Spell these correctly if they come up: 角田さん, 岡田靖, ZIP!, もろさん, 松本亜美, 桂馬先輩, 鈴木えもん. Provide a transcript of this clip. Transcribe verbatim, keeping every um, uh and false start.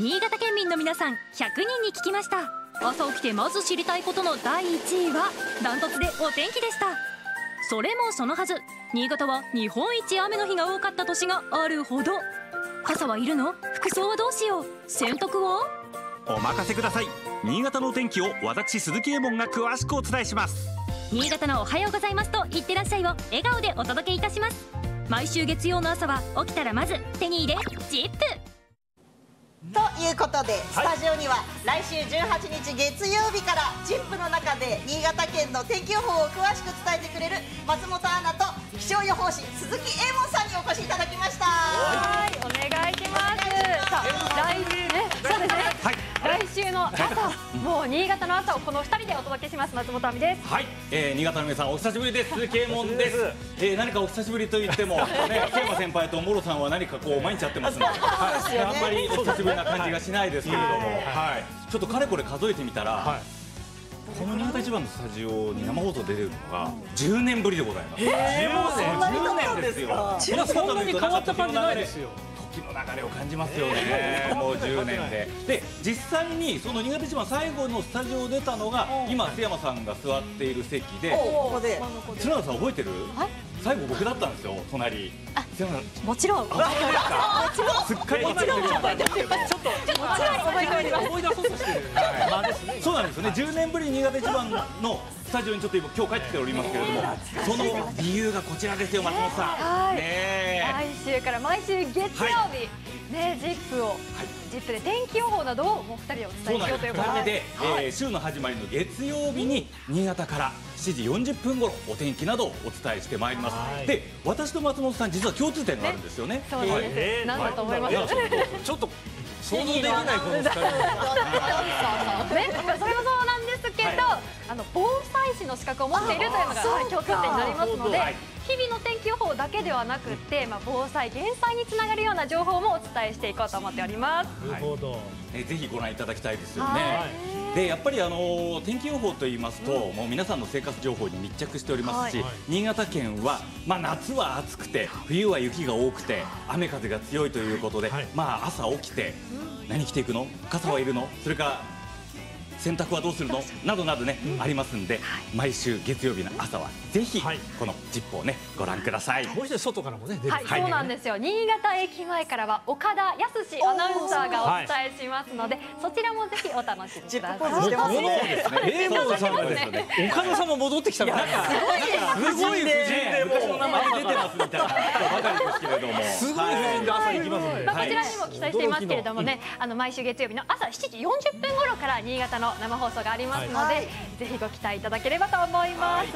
新潟県民の皆さんひゃくにんに聞きました。朝起きてまず知りたいことのだいいちいはダントツでお天気でした。それもそのはず、新潟は日本一雨の日が多かった年があるほど。傘はいるの？服装はどうしよう？洗濯は？お任せください。新潟のお天気を私鈴木えもんが詳しくお伝えします。新潟のおはようございますと言ってらっしゃいを笑顔でお届けいたします。毎週月曜の朝は起きたらまず手に入れ ジップ ということで、スタジオには来週じゅうはちにち月曜日から ジップ の中で新潟県の天気予報を詳しく伝えてくれる松本アナと気象予報士鈴木えもんさんにお越しいただきました。はい、お願いします。来週の朝、もう新潟の朝をこの二人でお届けします。松本亜美です。はい、えー、新潟の皆さんお久しぶりです。鈴木えもんです。えー、何かお久しぶりと言っても、ね、桂馬先輩ともろさんは何かこう毎日やってますので、はい、あんまりお久しぶりな感じがしないですけれども、はい、ちょっとかれこれ数えてみたら、はい、この新潟一番のスタジオに生放送出てるのがじゅうねんぶりでございます。じゅうねんですよ。そんなに変わった感じないですよ。の流れを感じますよね、えー、もうじゅうねんで。で、実際にその新潟一番最後のスタジオを出たのが今、須山さんが座っている席で、角田さん覚えてる？最後僕だったんですよ、隣。もちろん。すっかり覚えてます。ちょっと思い出そうとしてる。そうなんですよね。じゅうねんぶり新潟一番のスタジオにちょっと今今日帰ってきておりますけれども、その理由がこちらですよ、松本さん。来週から毎週月曜日、ね、ジップをジップで天気予報などをもうふたりでお伝えしようということで、えー、週の始まりの月曜日に新潟からしちじよんじゅっぷん頃お天気などをお伝えしてまいります。で、私と松本さん実は共通点があるんですよね。そうなんです。何だと思います？ちょっと想像できないこのスタジオ。ね、それもそうなんですけど、あの防災士の資格を持っているというのが共通点になりますので。日々の天気予報だけではなくて、まあ、防災減災につながるような情報もお伝えしていこうと思っております。なるほど、えぜひご覧いただきたいですよね。はい、でやっぱりあの天気予報といいますと、うん、もう皆さんの生活情報に密着しておりますし、はい、新潟県は、まあ、夏は暑くて冬は雪が多くて雨風が強いということで、はい、まあ、朝起きて、うん、何着ていくの、傘はいるの、それから洗濯はどうするのなどなどね、うん、ありますんで、はい、毎週月曜日の朝はぜひこの ジップ をねご覧ください。もう一度外からもね出る。はい、そうなんですよ。新潟駅前からは岡田靖アナウンサーがお伝えしますので、そちらもぜひお楽しみください。ジップポーズしてますね。えもうさんですよね。岡田さんも戻ってきたみたいな。すごい夫人でもその名前出てますみたいな。わかりますけれども。すごい夫人で朝行きますね。こちらにも記載していますけれどもね、あの毎週月曜日の朝しちじよんじゅっぷん頃から新潟の生放送がありますので、はい、ぜひご期待いただければと思います。はい。